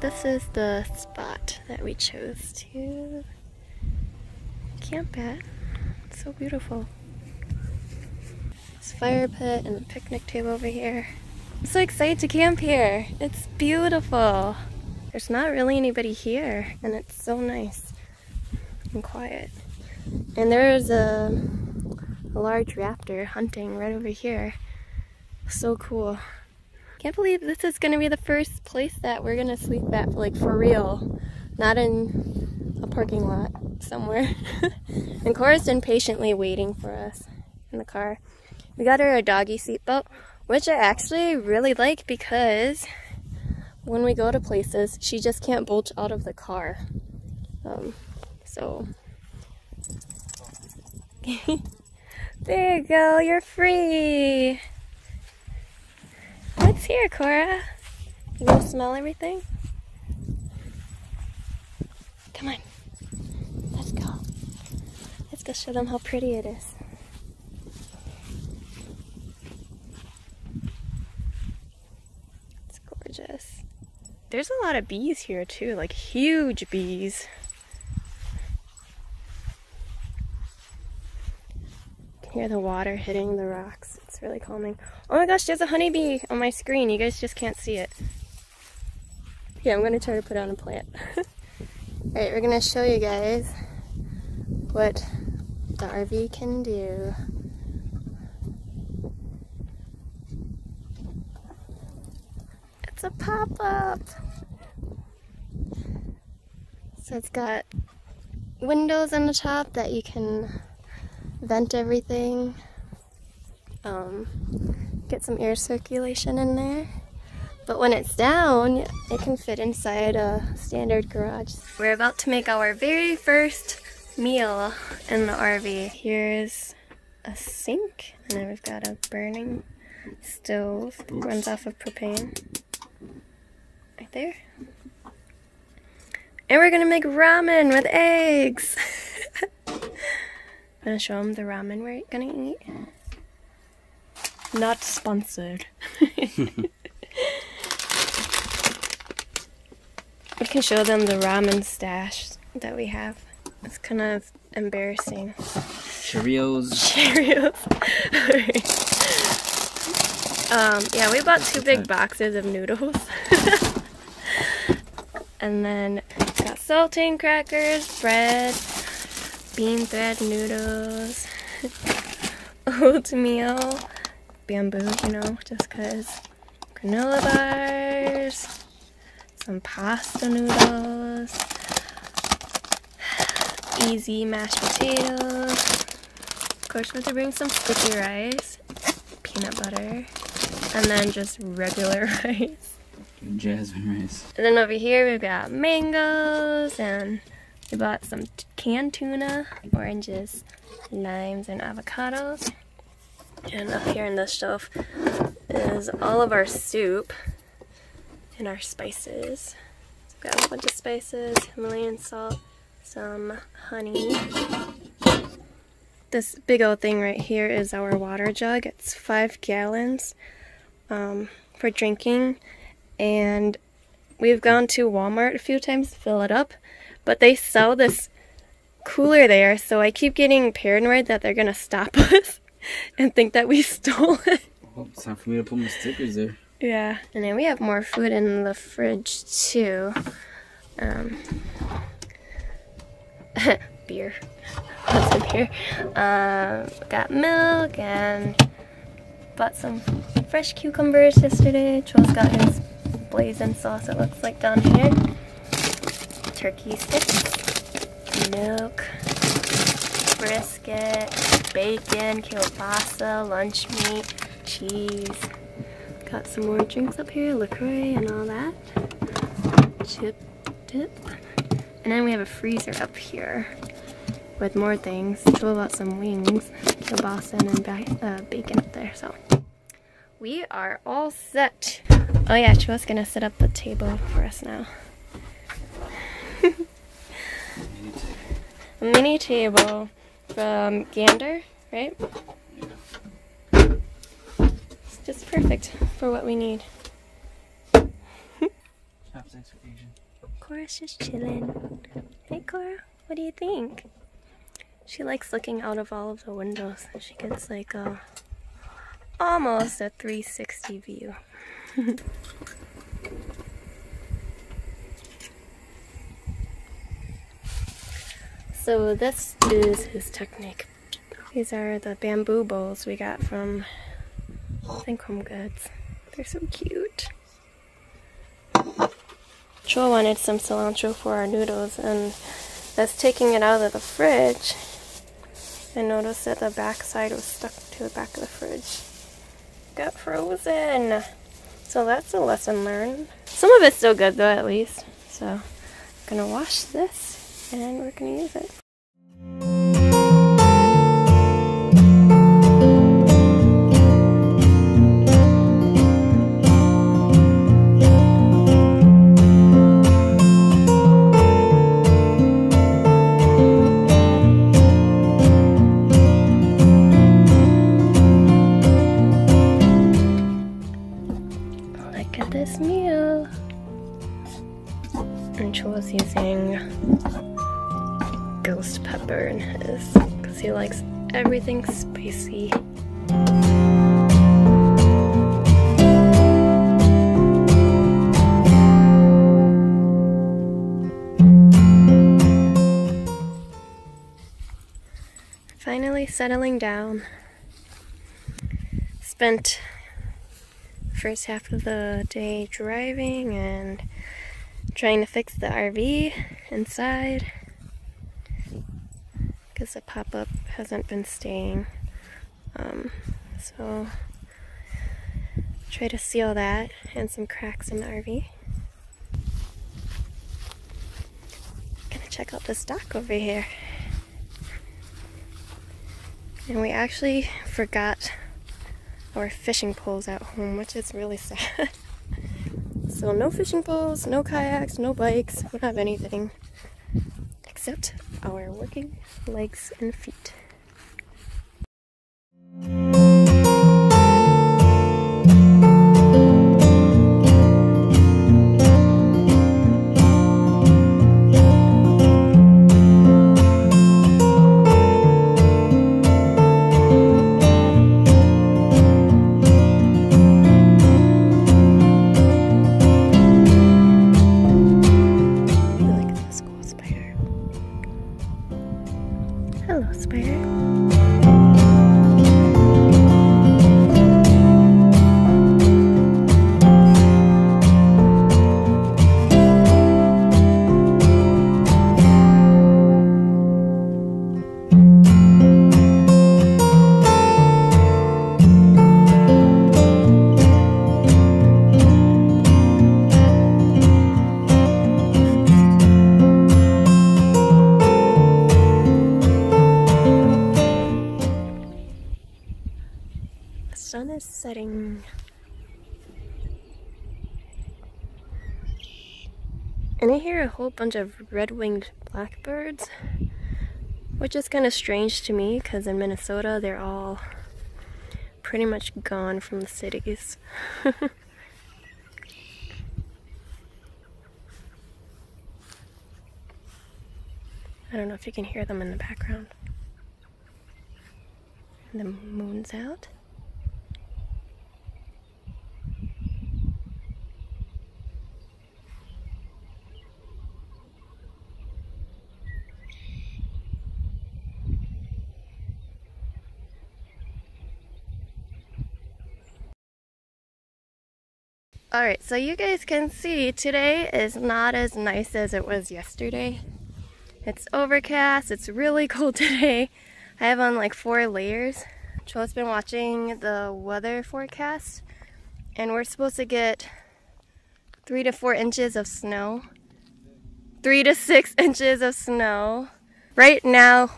This is the spot that we chose to camp at. It's so beautiful. This fire pit and the picnic table over here. I'm so excited to camp here. It's beautiful. There's not really anybody here, and it's so nice and quiet. And there's a large raptor hunting right over here. So cool. Can't believe this is gonna be the first place that we're gonna sleep at, like, for real. Not in a parking lot somewhere. And Cora's impatiently waiting for us in the car. We got her a doggy seatbelt, which I actually really like because when we go to places, she just can't bolt out of the car. There you go, you're free! What's here, Cora? You gonna smell everything? Come on. Let's go. Let's go show them how pretty it is. It's gorgeous. There's a lot of bees here too, like huge bees. You can hear the water hitting the rocks. It's really calming. Oh my gosh, there's a honeybee on my screen. You guys just can't see it. Yeah, I'm gonna try to put on a plant. Alright, we're gonna show you guys what the RV can do. It's a pop-up! So it's got windows on the top that you can vent everything. Get some air circulation in there, but when it's down it can fit inside a standard garage. We're about to make our very first meal in the RV. Here's a sink, and then we've got a burning stove. Oops. Runs off of propane right there, and we're gonna make ramen with eggs. I'm gonna show them the ramen we're gonna eat. Not sponsored. We can show them the ramen stash that we have. It's kind of embarrassing. Cheerios. Yeah, we bought two big boxes of noodles. And then got saltine crackers, bread, bean thread noodles, oatmeal, bamboo, you know, just cause, granola bars, some pasta noodles, easy mashed potatoes, of course we have to bring some sticky rice, peanut butter, and then just regular rice. Jasmine rice. And then over here we've got mangoes, and we bought some canned tuna, oranges, limes, and avocados. And up here in this shelf is all of our soup and our spices. So we've got a bunch of spices, Himalayan salt, some honey. This big old thing right here is our water jug. It's 5 gallons for drinking. And we've gone to Walmart a few times to fill it up, but they sell this cooler there, so I keep getting paranoid that they're gonna stop us and think that we stole it. Well, it's time for me to put my stickers there. Yeah. And then we have more food in the fridge too. Beer. Lots of beer. Got milk, and bought some fresh cucumbers yesterday. Chul's got his blazing sauce, it looks like, down here. Turkey sticks. Milk. Brisket, bacon, kielbasa, lunch meat, cheese. Got some more drinks up here, LaCroix and all that. Chip dip. And then we have a freezer up here with more things. What about some wings, kielbasa, and then bacon up there. So we are all set. Oh yeah, Chua's gonna set up the table for us now. A mini table. From Gander, right? Yeah. It's just perfect for what we need. Yeah. Perhaps next occasion. Cora's just chilling. Hey Cora, what do you think? She likes looking out of all of the windows. She gets like a, almost a 360 view. So this is his technique. These are the bamboo bowls we got from, I think, Home Goods. They're so cute. Chul wanted some cilantro for our noodles, and that's taking it out of the fridge. I noticed that the back side was stuck to the back of the fridge. Got frozen. So that's a lesson learned. Some of it's still good though, at least. So I'm gonna wash this and we're gonna use it. Using ghost pepper in his because he likes everything spicy. Finally settling down. Spent the first half of the day driving and trying to fix the RV inside because the pop-up hasn't been staying. So try to seal that and some cracks in the RV. Gonna check out this dock over here. And we actually forgot our fishing poles at home, which is really sad. So no fishing poles, no kayaks, no bikes, we don't have anything except our working legs and feet. Setting. And I hear a whole bunch of red-winged blackbirds, which is kind of strange to me because in Minnesota they're all pretty much gone from the cities. I don't know if you can hear them in the background. The moon's out. Alright, so you guys can see today is not as nice as it was yesterday. It's overcast, it's really cold today. I have on like 4 layers. Chul's been watching the weather forecast and we're supposed to get 3 to 4 inches of snow. 3 to 6 inches of snow. Right now,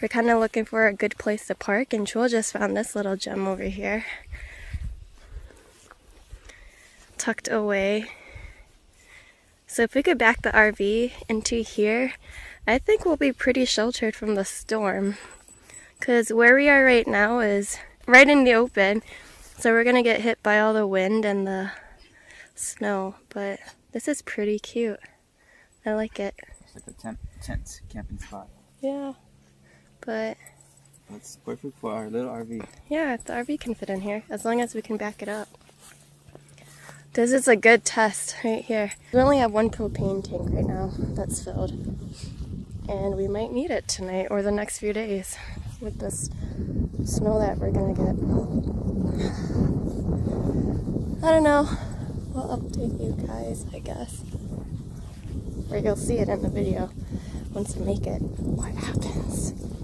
we're kind of looking for a good place to park and Chul just found this little gem over here. Tucked away. So if we could back the RV into here, I think we'll be pretty sheltered from the storm because where we are right now is right in the open, so we're gonna get hit by all the wind and the snow, but This is pretty cute. I like it. It's like a tent camping spot. Yeah, but... It's perfect for our little RV. Yeah, the RV can fit in here, as long as we can back it up. This is a good test right here. We only have one propane tank right now that's filled. And we might need it tonight or the next few days with this snow that we're gonna get. I don't know. We'll update you guys, I guess. Or you'll see it in the video once we make it. What happens?